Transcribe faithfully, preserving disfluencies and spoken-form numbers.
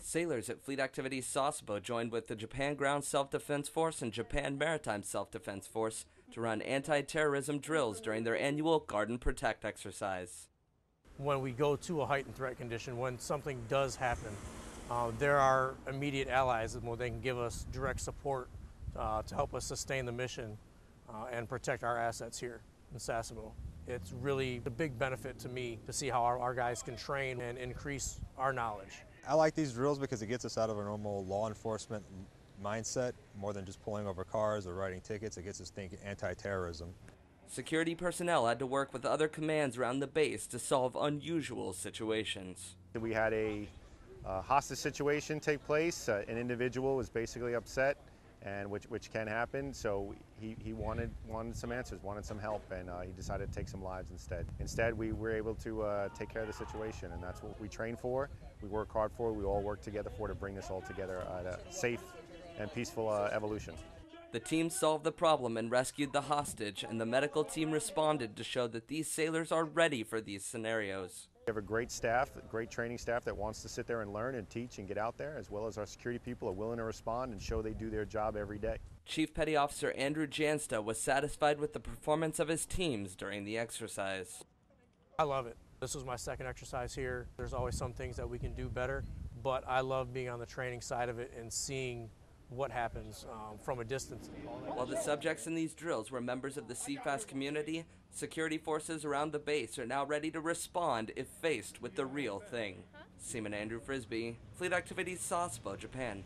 Sailors at Fleet Activities Sasebo joined with the Japan Ground Self Defense Force and Japan Maritime Self Defense Force to run anti-terrorism drills during their annual Guard and Protect exercise. When we go to a heightened threat condition, when something does happen, uh, there are immediate allies where they can give us direct support uh, to help us sustain the mission uh, and protect our assets here in Sasebo. It's really a big benefit to me to see how our, our guys can train and increase our knowledge. I like these drills because it gets us out of a normal law enforcement mindset, more than just pulling over cars or writing tickets. It gets us thinking anti-terrorism. Security personnel had to work with other commands around the base to solve unusual situations. We had a uh, hostage situation take place. Uh, an individual was basically upset, and which, which can happen, so he, he wanted, wanted some answers, wanted some help, and uh, he decided to take some lives instead. Instead, we were able to uh, take care of the situation, and that's what we train for, we work hard for, we all work together for to bring this all together at a safe and peaceful uh, evolution. The team solved the problem and rescued the hostage, and the medical team responded to show that these sailors are ready for these scenarios. We have a great staff, great training staff that wants to sit there and learn and teach and get out there, as well as our security people are willing to respond and show they do their job every day. Chief Petty Officer Andrew Jansta was satisfied with the performance of his teams during the exercise. I love it. This was my second exercise here. There's always some things that we can do better, but I love being on the training side of it and seeing what happens um, from a distance. While the subjects in these drills were members of the C FAS community, security forces around the base are now ready to respond if faced with the real thing. Seaman Andrew Frisbee, Fleet Activities Sasebo, Japan.